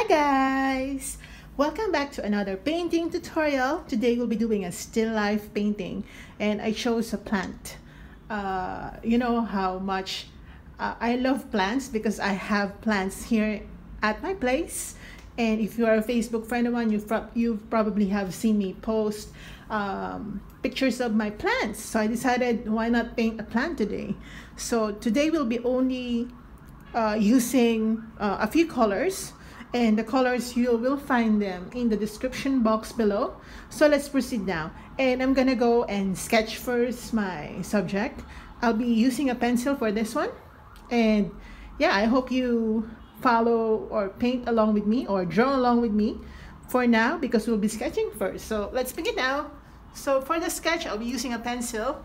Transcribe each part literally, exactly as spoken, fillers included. Hi guys! Welcome back to another painting tutorial. Today we'll be doing a still life painting and I chose a plant. Uh, you know how much uh, I love plants because I have plants here at my place, and if you are a Facebook friend of mine, you've, pro you've probably have seen me post um, pictures of my plants. So I decided why not paint a plant today. So today we'll be only uh, using uh, a few colors. And the colors, you will find them in the description box below. So let's proceed now. And I'm gonna go and sketch first my subject. I'll be using a pencil for this one. And yeah, I hope you follow or paint along with me or draw along with me for now, because we'll be sketching first. So let's begin now. So for the sketch, I'll be using a pencil.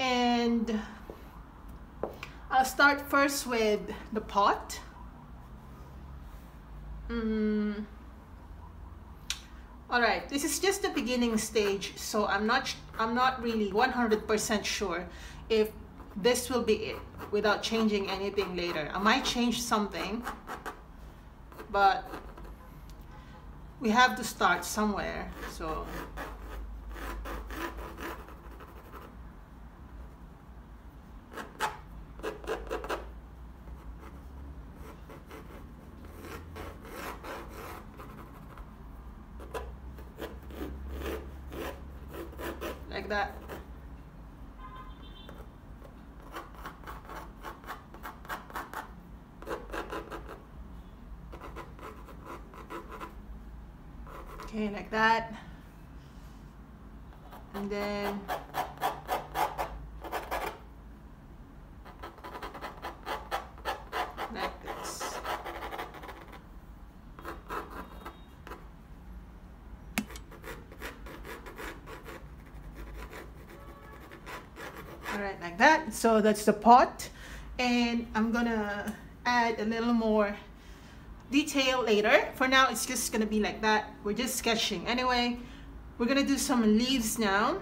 And I'll start first with the pot. Mm. All right, this is just the beginning stage, so I'm not I'm not really one hundred percent sure if this will be it without changing anything later. I might change something, but we have to start somewhere. So that. Okay, like that. And then like this. All right, like that. So that's the pot, and I'm gonna add a little more detail later. For now, it's just gonna be like that. We're just sketching anyway. We're gonna do some leaves now.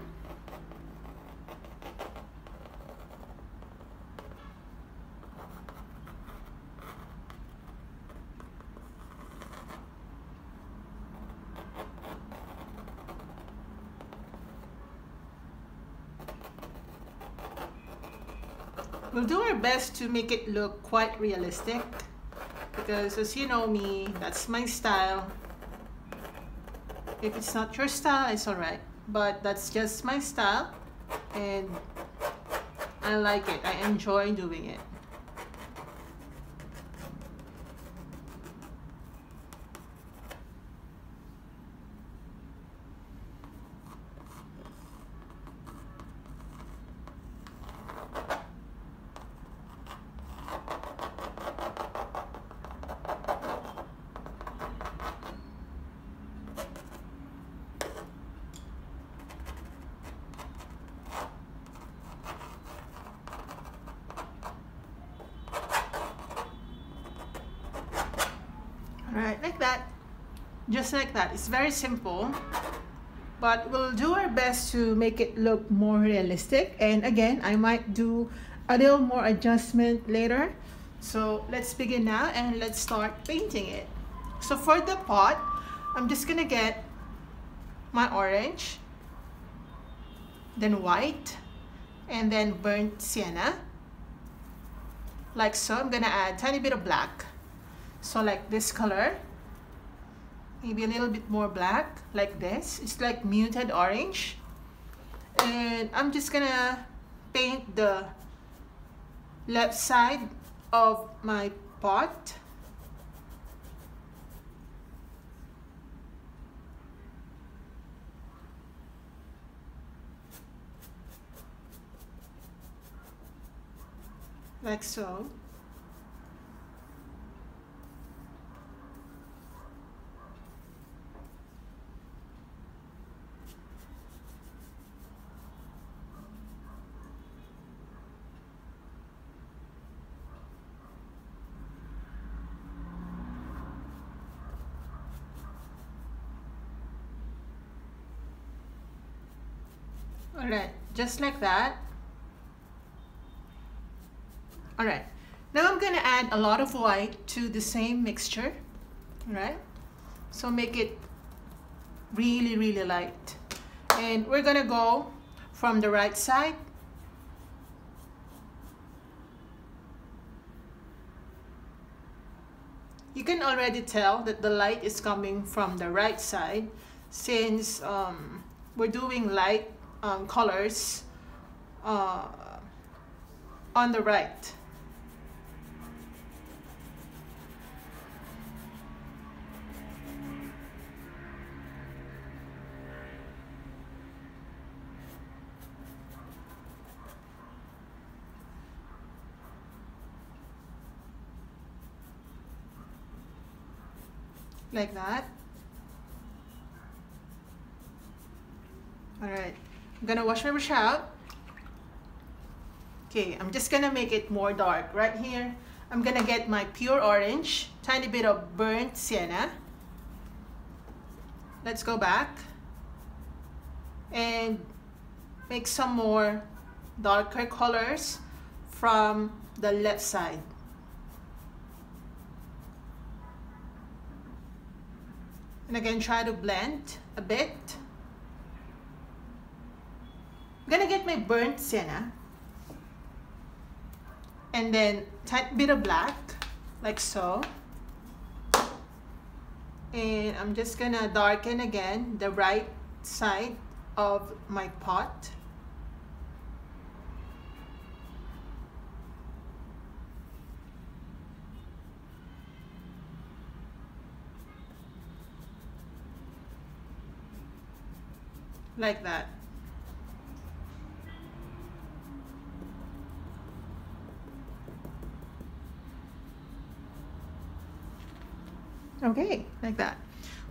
We'll do our best to make it look quite realistic, because as you know me, that's my style. If it's not your style, it's all right, but that's just my style and I like it. I enjoy doing it. Right, like that, just like that. It's very simple, but we'll do our best to make it look more realistic. And again, I might do a little more adjustment later. So let's begin now and let's start painting it. So for the pot, I'm just gonna get my orange, then white, and then burnt sienna, like so. I'm gonna add a tiny bit of black. So like this color, maybe a little bit more black, like this. It's like muted orange. And I'm just gonna paint the left side of my pot. Like so. Alright, just like that. Alright, now I'm gonna add a lot of white to the same mixture. right? So make it really, really light. And we're gonna go from the right side. You can already tell that the light is coming from the right side, since um, we're doing light um, colors uh, on the right. Like that. All right, I'm gonna wash my brush out. Okay, I'm just gonna make it more dark right here. I'm gonna get my pure orange, tiny bit of burnt sienna. Let's go back and make some more darker colors from the left side. And again, try to blend a bit. I'm gonna get my burnt sienna and then tight bit of black, like so. And I'm just gonna darken again the right side of my pot. Like that. Okay, like that.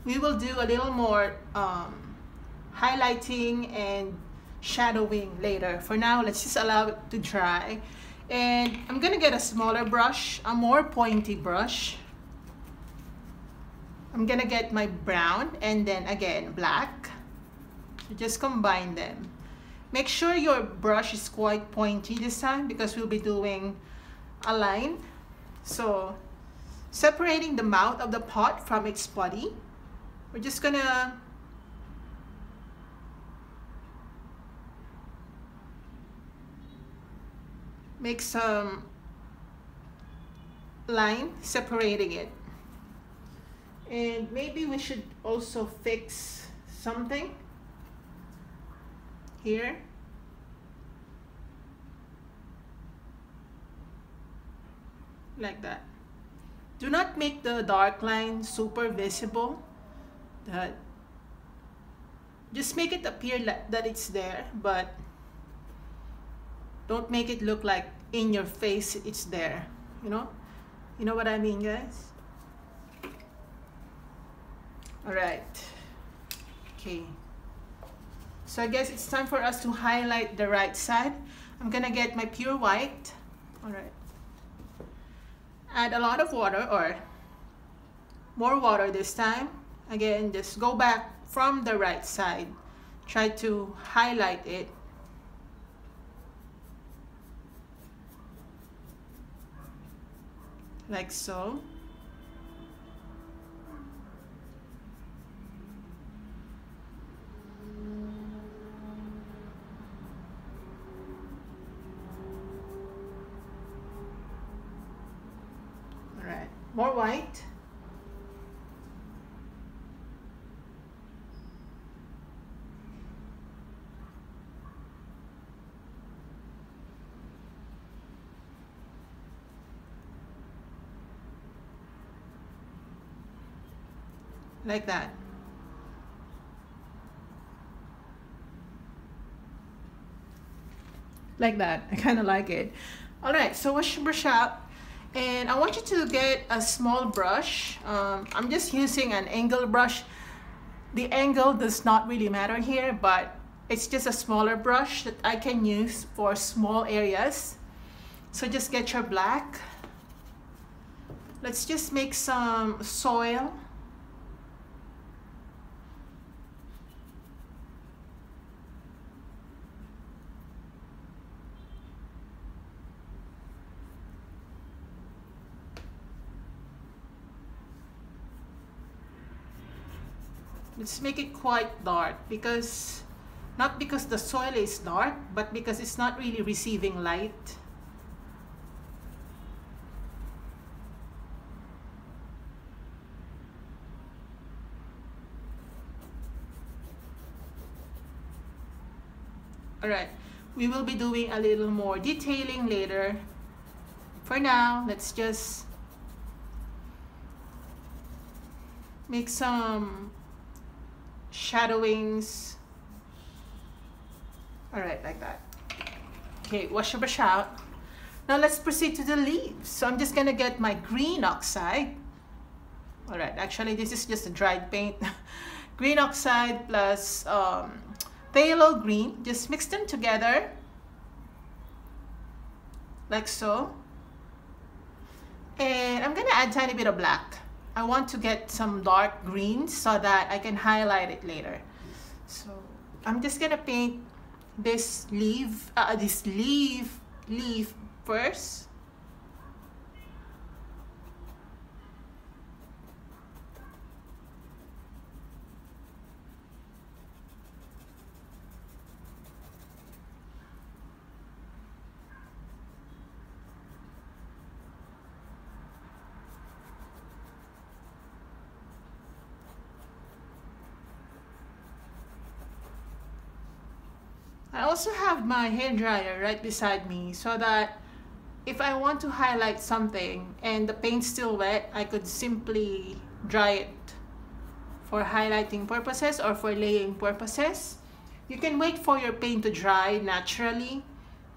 We will do a little more um, highlighting and shadowing later. For now, let's just allow it to dry. And I'm gonna get a smaller brush, a more pointy brush. I'm gonna get my brown and then again black. Just combine them. Make sure your brush is quite pointy this time, because we'll be doing a line. So separating the mouth of the pot from its body, we're just gonna make some line separating it. And maybe we should also fix something here. Like that. Do not make the dark line super visible. That just make it appear that it's there, but don't make it look like in your face it's there. You know? You know what I mean, guys? All right. Okay. So I guess it's time for us to highlight the right side. I'm gonna get my pure white. All right. Add a lot of water, or more water this time. Again, just go back from the right side. Try to highlight it. Like so. More white. Like that. Like that. I kind of like it. All right, so wash your brush out. And I want you to get a small brush. Um, I'm just using an angle brush. The angle does not really matter here, but it's just a smaller brush that I can use for small areas. So just get your black. Let's just make some soil. Let's make it quite dark, because not because the soil is dark, but because it's not really receiving light. Alright, we will be doing a little more detailing later. For now, let's just make some shadowings. Alright, like that. Okay, wash your brush out. Now let's proceed to the leaves. So I'm just going to get my green oxide. Alright, actually this is just a dried paint. Green oxide plus um, phthalo green. Just mix them together. Like so. And I'm going to add a tiny bit of black. I want to get some dark green so that I can highlight it later. So I'm just going to paint this leaf uh, this leaf leaf first. I also have my hairdryer right beside me so that if I want to highlight something and the paint's still wet, I could simply dry it for highlighting purposes or for laying purposes. You can wait for your paint to dry naturally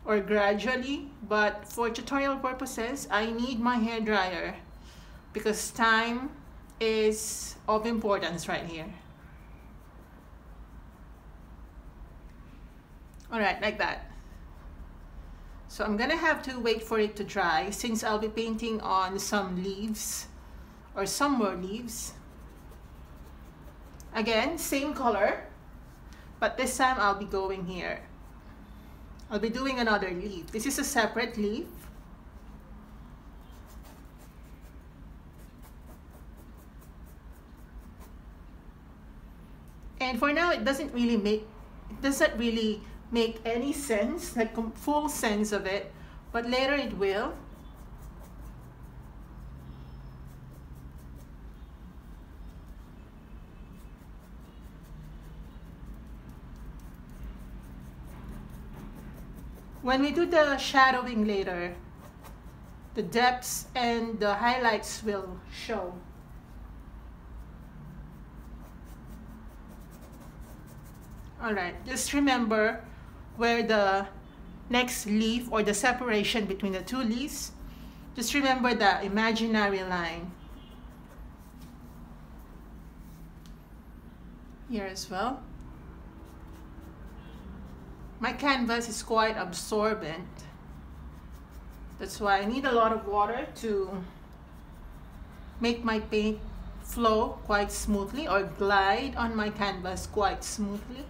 or gradually, but for tutorial purposes, I need my hairdryer because time is of importance right here. Alright, like that. So I'm gonna have to wait for it to dry since I'll be painting on some leaves or some more leaves. Again, same color, but this time I'll be going here. I'll be doing another leaf. This is a separate leaf. And for now, it doesn't really make it doesn't really make any sense, like full sense of it, but later it will. When we do the shadowing later, the depths and the highlights will show. Alright, just remember where the next leaf or the separation between the two leaves, just remember the imaginary line. Here as well. My canvas is quite absorbent. That's why I need a lot of water to make my paint flow quite smoothly or glide on my canvas quite smoothly.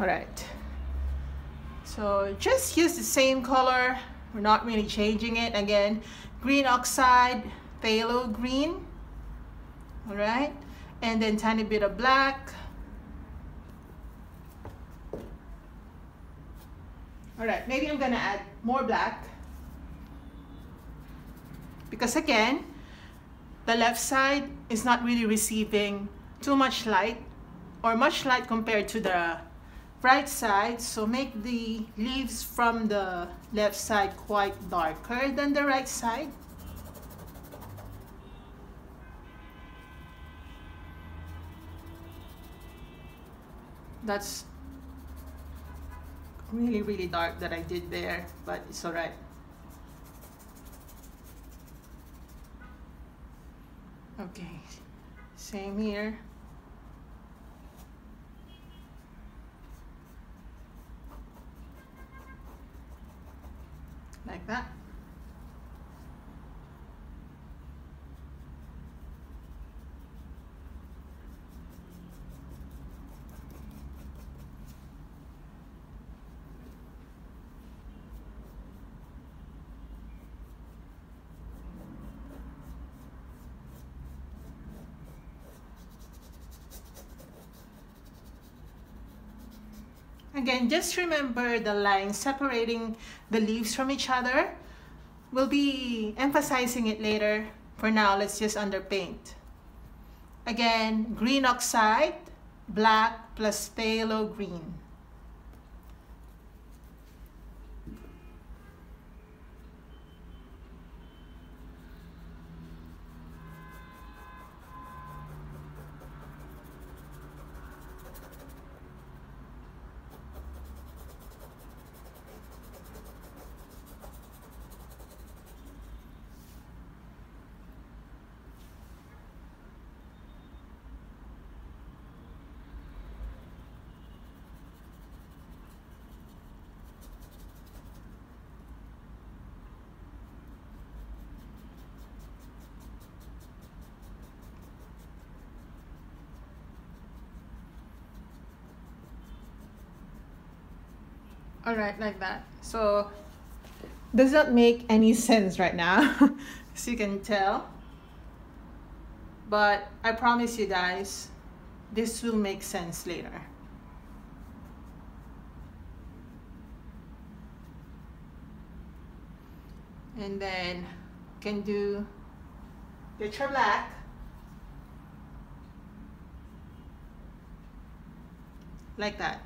Alright, so just use the same color. We're not really changing it. Again, green oxide, phthalo green. Alright, and then tiny bit of black. Alright, maybe I'm gonna add more black because again, the left side is not really receiving too much light or much light compared to the right side, so make the leaves from the left side quite darker than the right side. That's really really dark that I did there, but it's alright. Okay, same here. Like that. Again, just remember the line separating the leaves from each other. We'll be emphasizing it later. For now, let's just underpaint. Again, green oxide, black plus phthalo green. All right, like that. So does not make any sense right now, as you can tell. But I promise you guys, this will make sense later. And then you can do get your black, like that.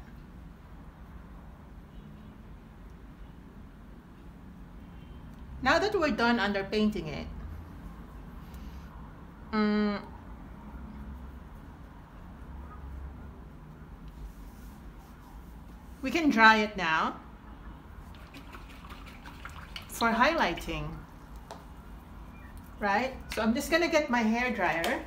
Now that we're done underpainting it, um, we can dry it now for highlighting, right? So I'm just gonna get my hair dryer.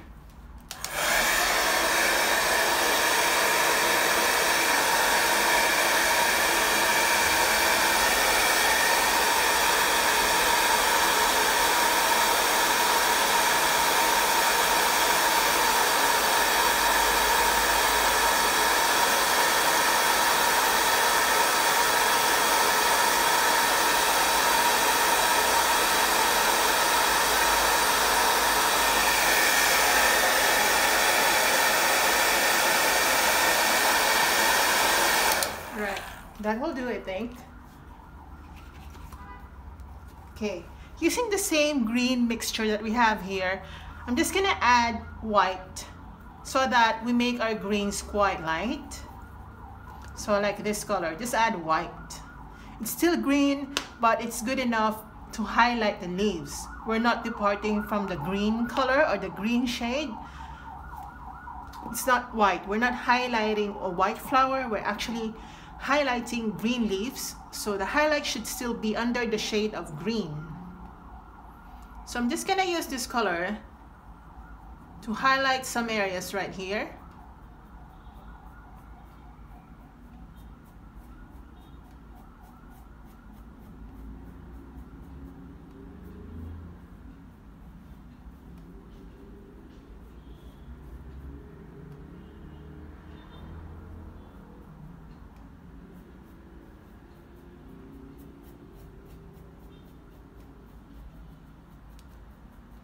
That will do, I think. Okay, using the same green mixture that we have here, I'm just gonna add white so that we make our greens quite light. So like this color, just add white. It's still green, but it's good enough to highlight the leaves. We're not departing from the green color or the green shade. It's not white. We're not highlighting a white flower. We're actually highlighting green leaves, so the highlight should still be under the shade of green. So I'm just gonna use this color to highlight some areas right here.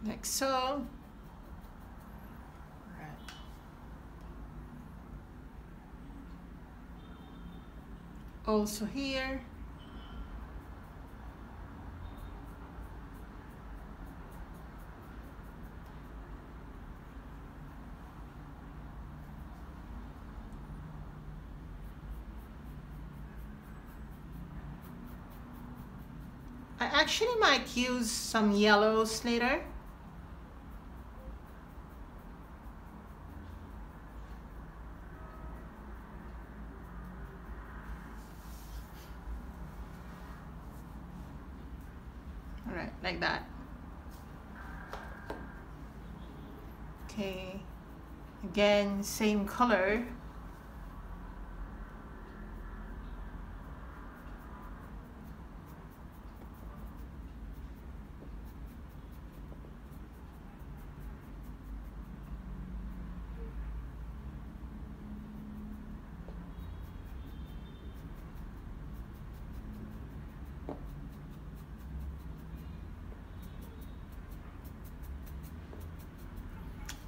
Like so. All right. Also here. I actually might use some yellows later. Like that. Okay, again, same color.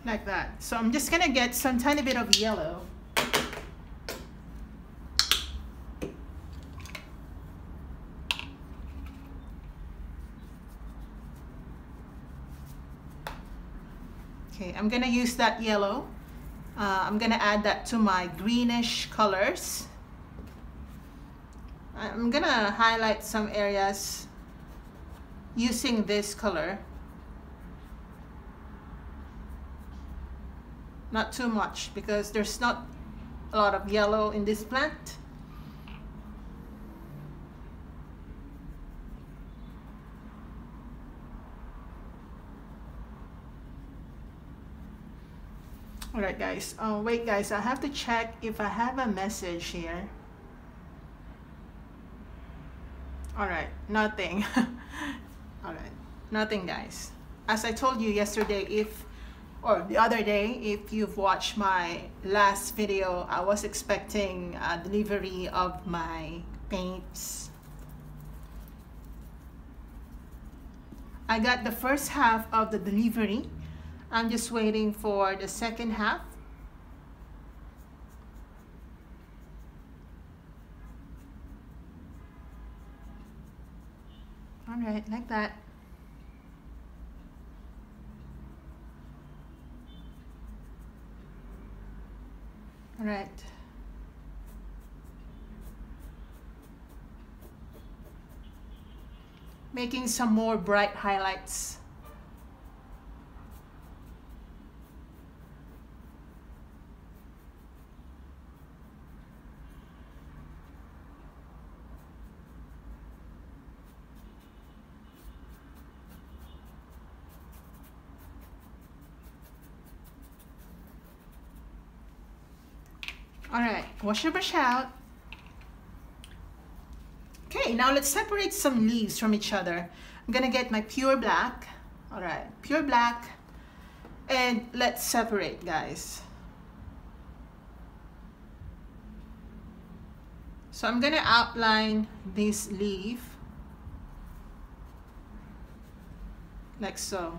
Like that. So I'm just gonna get some tiny bit of yellow. Okay, I'm gonna use that yellow. Uh, I'm gonna add that to my greenish colors. I'm gonna highlight some areas using this color. Not too much because there's not a lot of yellow in this plant. All right, guys. Oh, wait, guys. I have to check if I have a message here. All right, nothing. All right, nothing, guys. As I told you yesterday, if or the other day, if you've watched my last video, I was expecting a delivery of my paints. I got the first half of the delivery. I'm just waiting for the second half. All right, like that. All right. Making some more bright highlights. Alright, wash your brush out. Okay, now let's separate some leaves from each other. I'm gonna get my pure black. Alright, pure black. And let's separate, guys. So I'm gonna outline this leaf. Like so.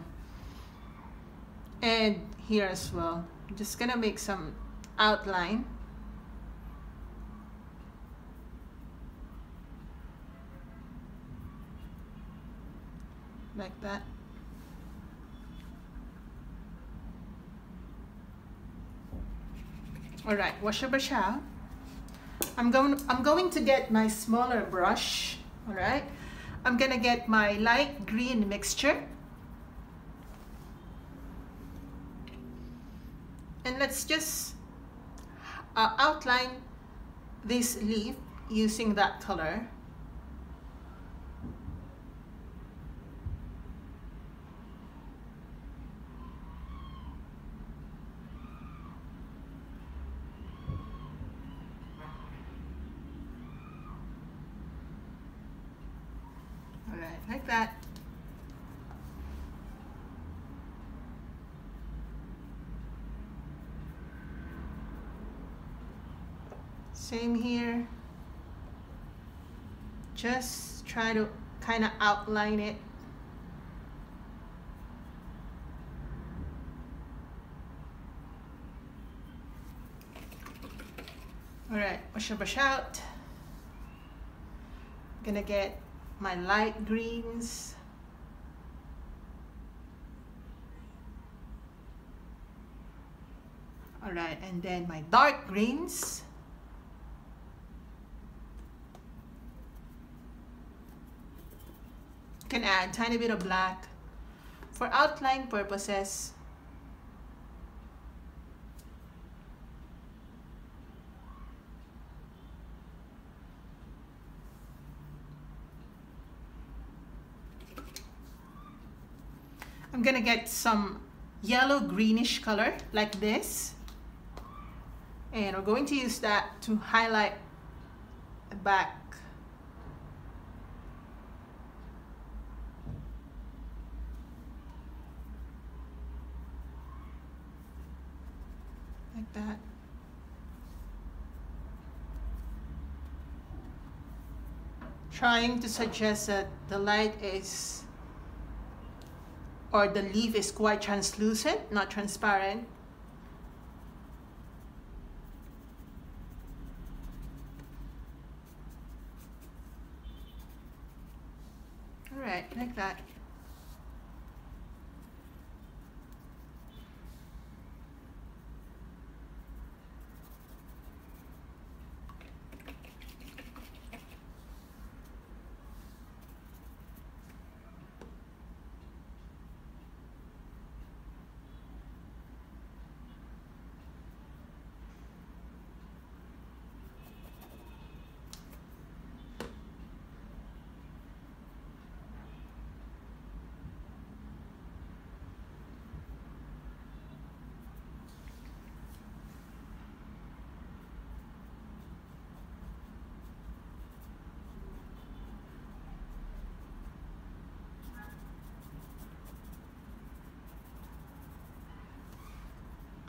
And here as well. I'm just gonna make some outline. Like that. All right, wash your brush out. I'm going I'm going to get my smaller brush. All right, I'm gonna get my light green mixture and let's just uh, outline this leaf using that color. Like that. Same here. Just try to kind of outline it. All right, wash your brush out. I'm gonna get my light greens. All right, and then my dark greens. Can add a tiny bit of black for outline purposes. I'm gonna get some yellow greenish color like this, and we're going to use that to highlight the back. Like that. Trying to suggest that the light is or the leaf is quite translucent, not transparent. All right, like that.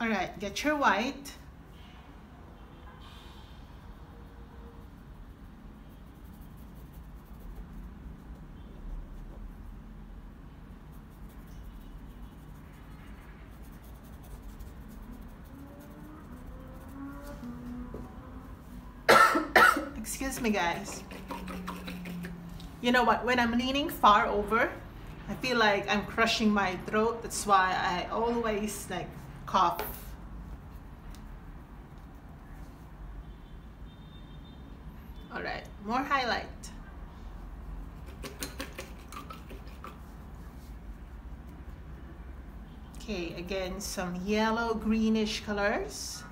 All right, get your white. Excuse me, guys. You know what, when I'm leaning far over, I feel like I'm crushing my throat. That's why I always like cough. All right, more highlight. Okay, again, some yellow greenish colors.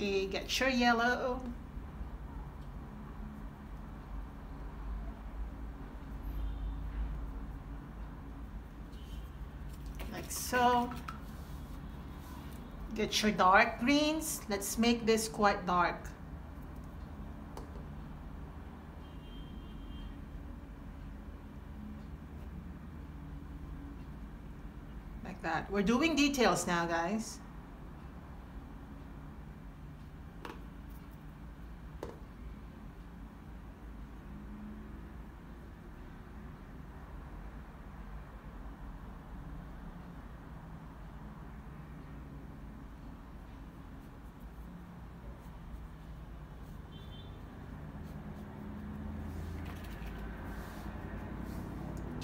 Okay, get your yellow. Like so. Get your dark greens. Let's make this quite dark. Like that. We're doing details now, guys.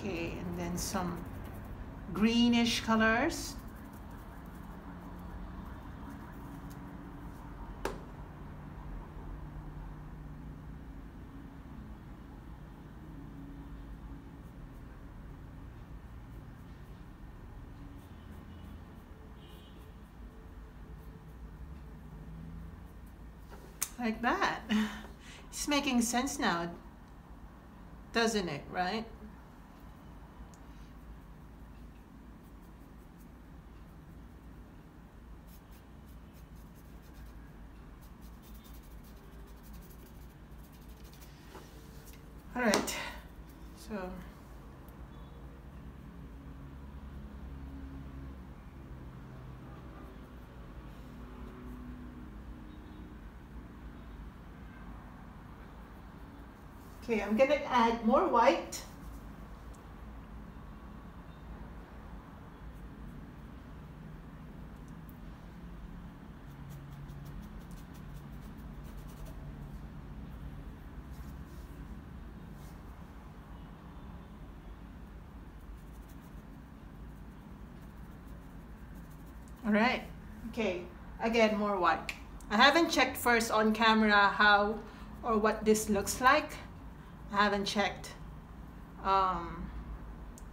Okay, and then some greenish colors. Like that. It's making sense now, doesn't it, right? All right, so okay, I'm gonna add more white. All right, okay, again, more white. I haven't checked first on camera how or what this looks like. I haven't checked, um,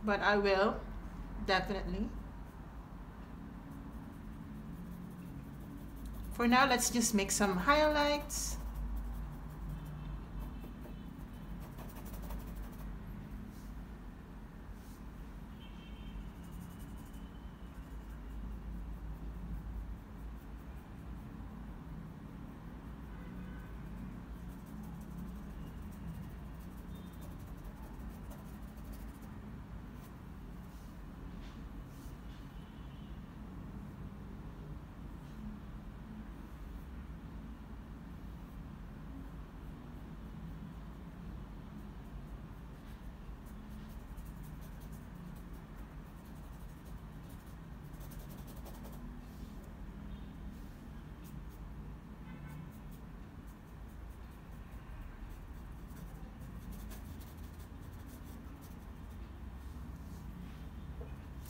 but I will, definitely. For now, let's just make some highlights.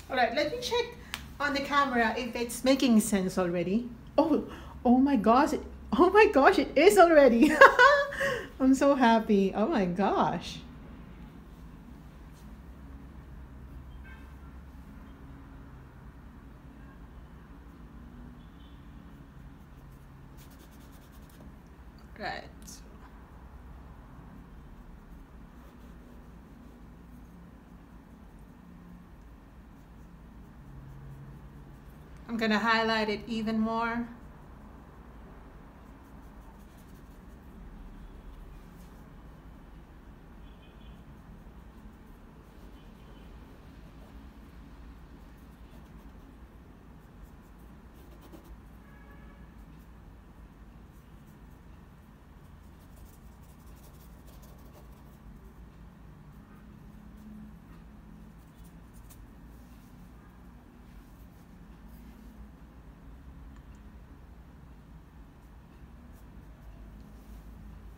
All right, let me check on the camera if it's making sense already. Oh, oh my gosh. Oh my gosh, it is already. I'm so happy. Oh my gosh. Right. going to highlight it even more.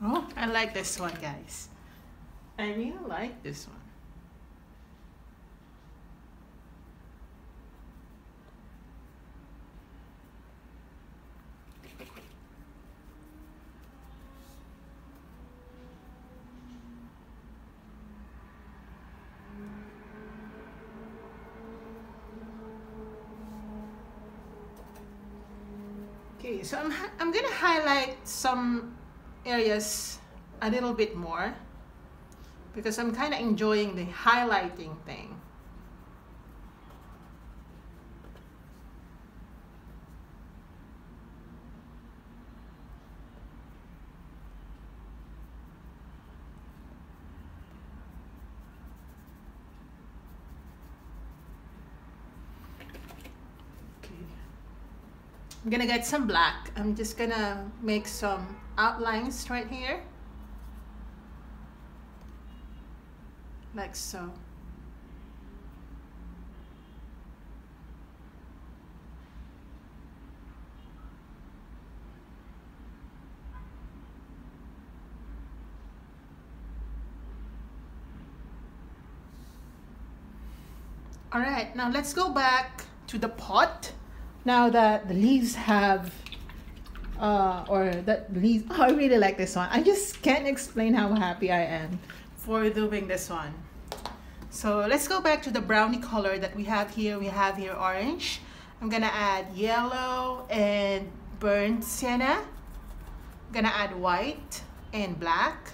Oh, I like this one, guys. I really like this one. Okay, so I'm I'm gonna highlight some areas a little bit more because I'm kind of enjoying the highlighting thing. I'm gonna get some black. I'm just gonna make some outlines right here, like so. All right, now let's go back to the pot. Now that the leaves have, uh, or that the leaves, oh, I really like this one. I just can't explain how happy I am for doing this one. So let's go back to the brownie color that we have here. We have here orange. I'm gonna add yellow and burnt sienna. I'm gonna add white and black.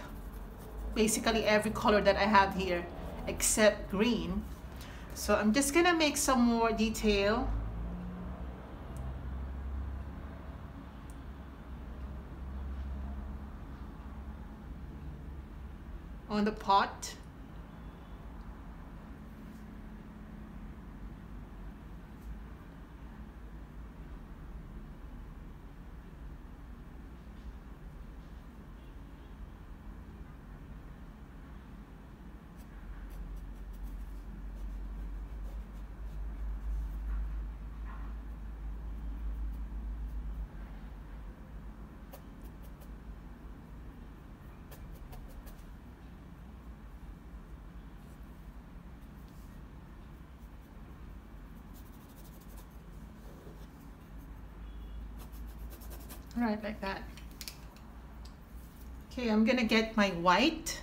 Basically every color that I have here except green. So I'm just gonna make some more detail. On the pot. Right, like that. Okay, I'm gonna get my white,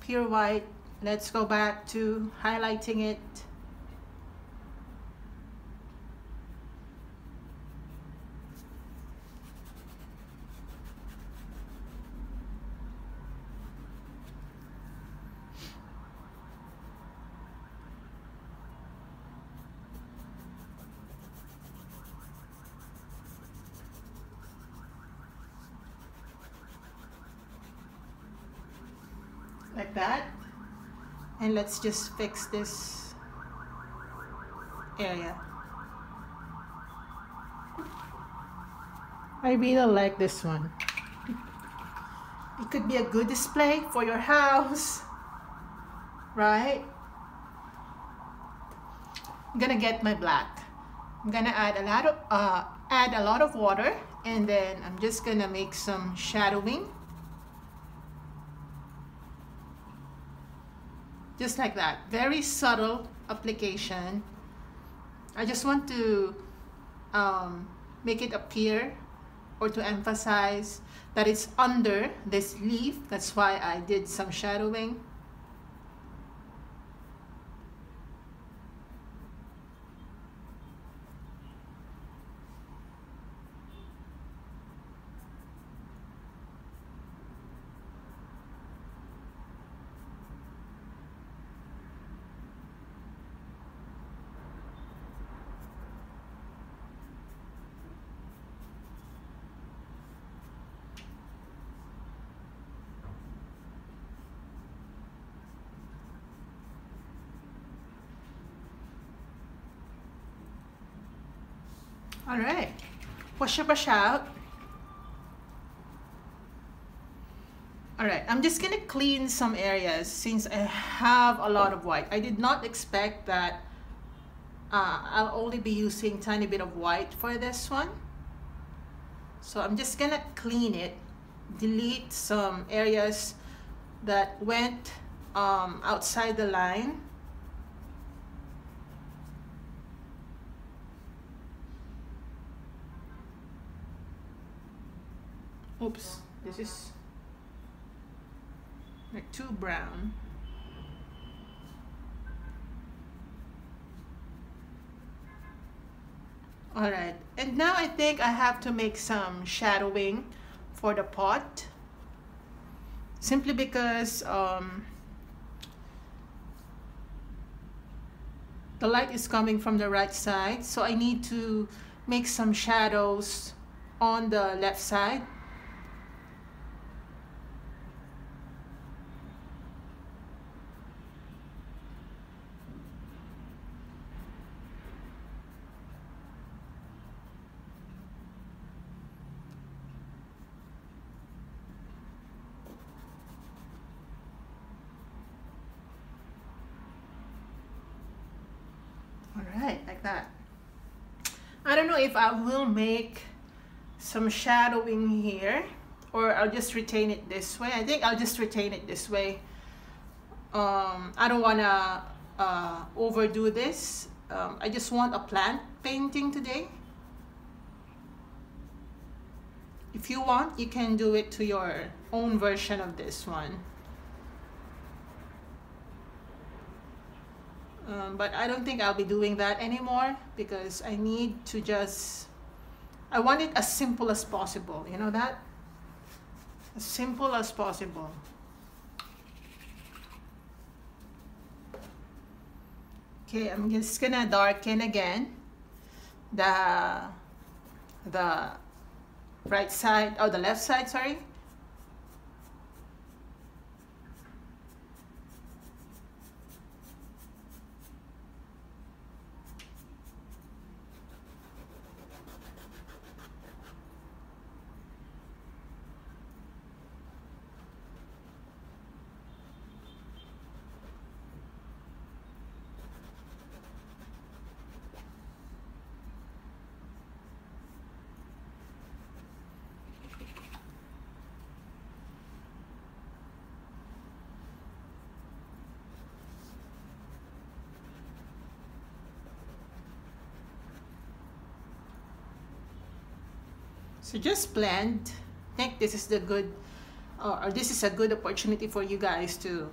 pure white. Let's go back to highlighting it. Like that, and let's just fix this area. I really like this one. It could be a good display for your house, right? I'm gonna get my black. I'm gonna add a lot of uh, add a lot of water, and then I'm just gonna make some shadowing. Just like that, very subtle application. I just want to um, make it appear or to emphasize that it's under this leaf. That's why I did some shadowing. All right, wash your brush out. All right, I'm just gonna clean some areas since I have a lot of white. I did not expect that uh, I'll only be using tiny bit of white for this one. So I'm just gonna clean it, delete some areas that went um, outside the line. Oops, this is like too brown. All right, and now I think I have to make some shadowing for the pot, simply because um, the light is coming from the right side, so I need to make some shadows on the left side. I don't know if I will make some shadowing here or I'll just retain it this way. I think I'll just retain it this way. Um, I don't want to uh, overdo this. Um, I just want a plant painting today. If you want, you can do it to your own version of this one. Um, but I don't think I'll be doing that anymore because I need to just, I want it as simple as possible. You know that? As simple as possible. Okay, I'm just gonna darken again the, the right side, oh, the left side, sorry. So just blend. I think this is the good, uh, or this is a good opportunity for you guys to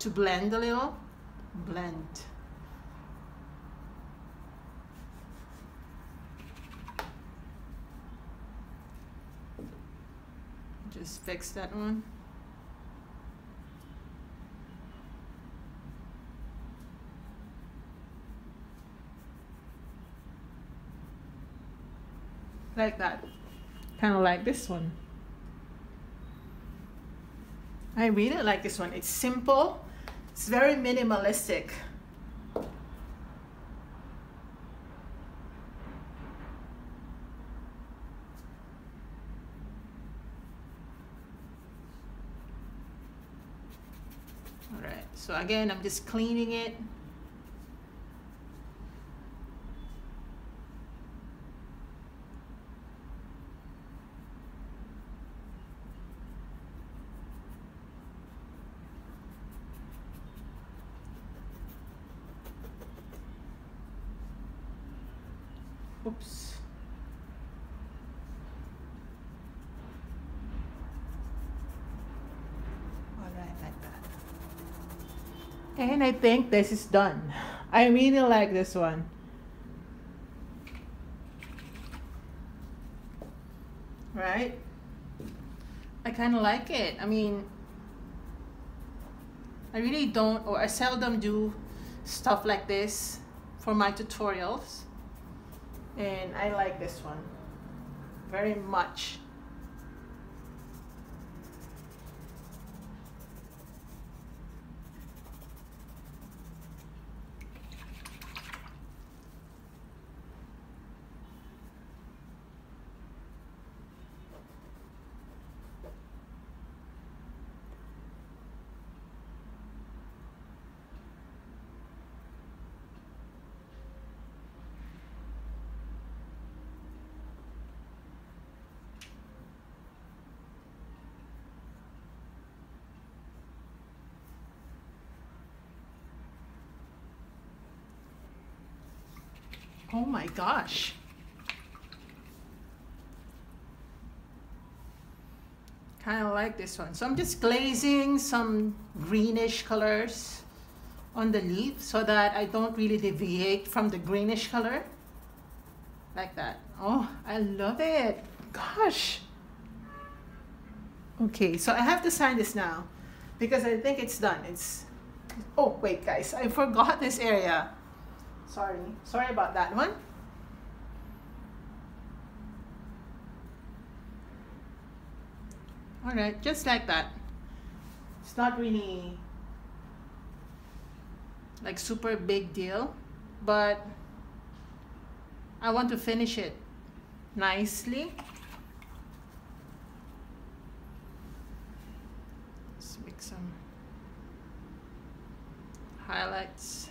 to blend a little, blend. Just fix that one. Like that, kind of like this one. I really like this one. It's simple, it's very minimalistic. All right, so again, I'm just cleaning it. Oops. All right, like that. And I think this is done. I really like this one. Right? I kind of like it. I mean, I really don't, or I seldom do stuff like this for my tutorials. And I like this one very much. Oh my gosh. Kind of like this one. So I'm just glazing some greenish colors on the leaf so that I don't really deviate from the greenish color. Like that. Oh, I love it. Gosh. Okay, so I have to sign this now because I think it's done. It's, oh wait guys, I forgot this area. Sorry, sorry about that one. All right, just like that. It's not really like super big deal, but I want to finish it nicely. Let's make some highlights.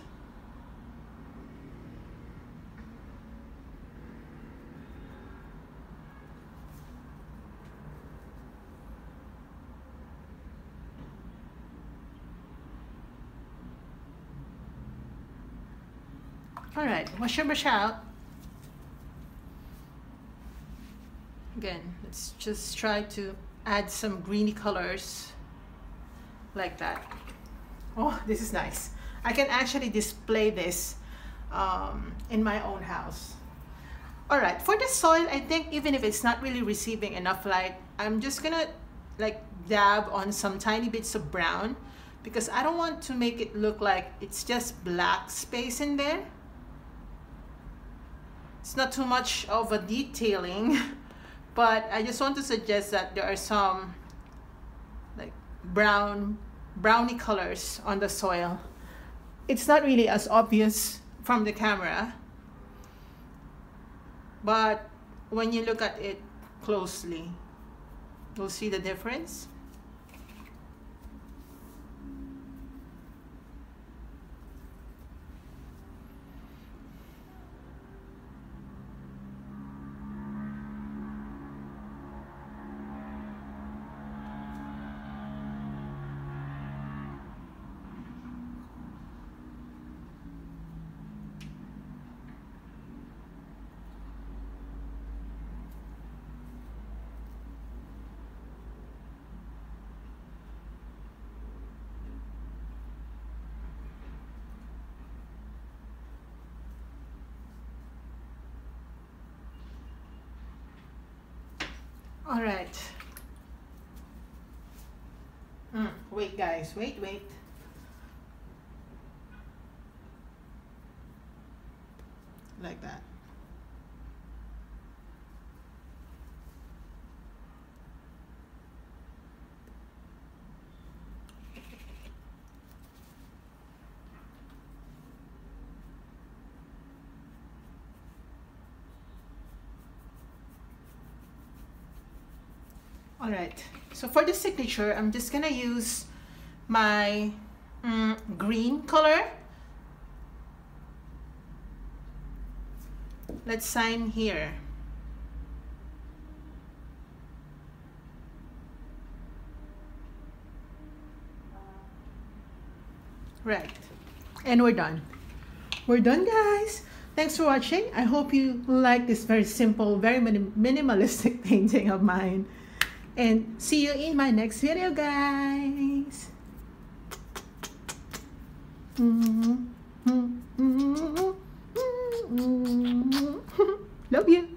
All right, wash your brush out. Again, let's just try to add some greeny colors like that. Oh, this is nice. I can actually display this um, in my own house. All right, for the soil, I think even if it's not really receiving enough light, I'm just gonna like dab on some tiny bits of brown because I don't want to make it look like it's just black space in there. It's not too much of a detailing, but I just want to suggest that there are some like brown, browny colors on the soil. It's not really as obvious from the camera, but when you look at it closely, you'll see the difference. All right. Mm, wait guys, wait, wait. Like that. All right, so for the signature, I'm just gonna use my mm, green color. Let's sign here. Right, and we're done. We're done, guys. Thanks for watching. I hope you like this very simple, very minim minimalistic painting of mine. And see you in my next video, guys. Love you.